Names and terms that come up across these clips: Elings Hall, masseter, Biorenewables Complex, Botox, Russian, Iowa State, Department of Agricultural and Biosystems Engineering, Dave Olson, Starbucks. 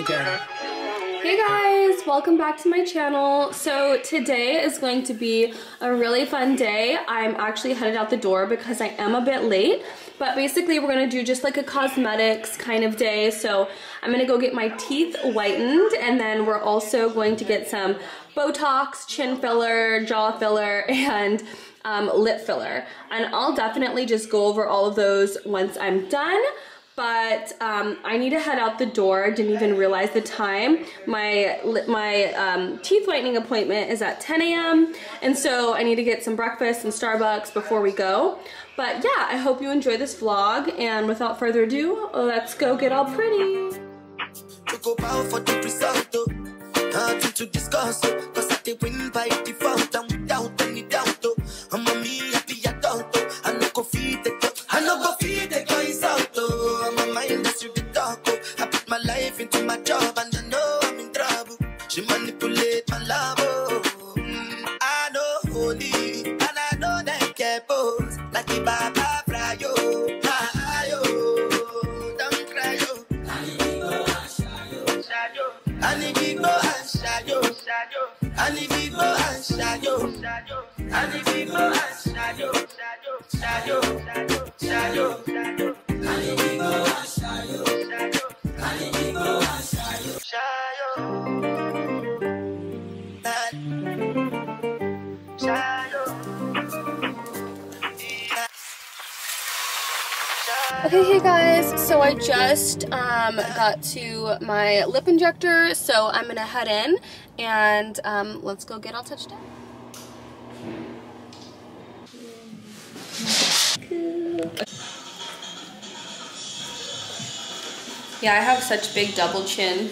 look at her. Hey guys, welcome back to my channel. So today is going to be a really fun day. I'm actually headed out the door because I am a bit late, but basically we're gonna do just like a cosmetics kind of day. So I'm gonna go get my teeth whitened, and then we're also going to get some Botox, chin filler, jaw filler, and lip filler. And I'll definitely just go over all of those once I'm done. But I need to head out the door. I didn't even realize the time. My teeth whitening appointment is at 10 a.m. and so I need to get some breakfast and Starbucks before we go. But yeah, I hope you enjoy this vlog, and without further ado, let's go get all pretty. I no go feed the guys out, oh. I'm a mind that's through the dark, oh. I put my life into my job, and I know I'm in trouble. She manipulate my love, oh. I know holy, and I know that get both. Like a baba fry, oh. Don't cry, oh. I need to go and shy, yo. I need to go and shy, yo. I need to go and shy, yo. Okay, hey guys, so I just got to my lip injector, so I'm gonna head in and let's go get all touched up. Yeah, I have such big double chin.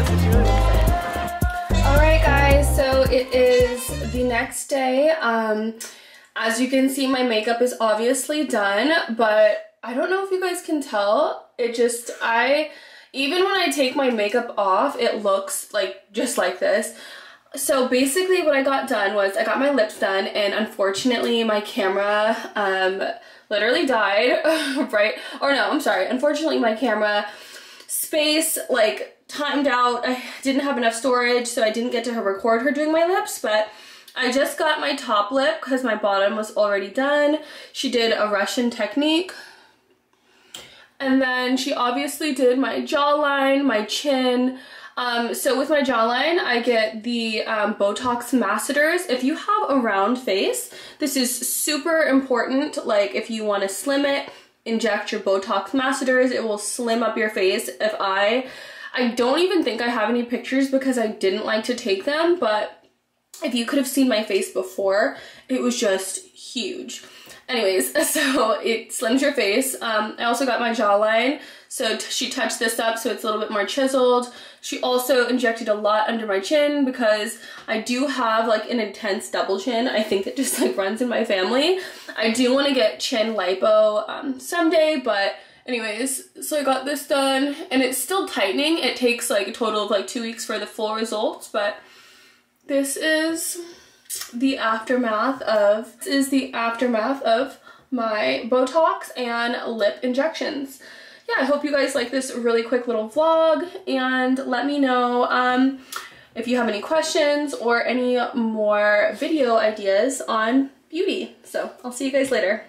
This is really exciting. All right, guys, so it is the next day. As you can see, my makeup is obviously done, but I don't know if you guys can tell. It just, even when I take my makeup off, it looks like just like this. So basically what I got done was I got my lips done, and unfortunately my camera literally died, right? Or no, I'm sorry. Unfortunately my camera space like timed out. I didn't have enough storage, so I didn't get to record her doing my lips, but I just got my top lip because my bottom was already done. She did a Russian technique. And then she obviously did my jawline, my chin. So with my jawline, I get the Botox masseters. If you have a round face, this is super important. Like if you want to slim it, inject your Botox masseters. It will slim up your face. If I don't even think I have any pictures because I didn't like to take them, but if you could have seen my face before, it was just huge. Anyways, so it slims your face. I also got my jawline, so she touched this up so it's a little bit more chiseled. She also injected a lot under my chin because I do have like an intense double chin. I think it just like runs in my family. I do want to get chin lipo someday, but anyways, so I got this done and it's still tightening. It takes like a total of like 2 weeks for the full results, but this is the aftermath of my Botox and lip injections. Yeah, I hope you guys like this really quick little vlog, and let me know if you have any questions or any more video ideas on beauty. So I'll see you guys later.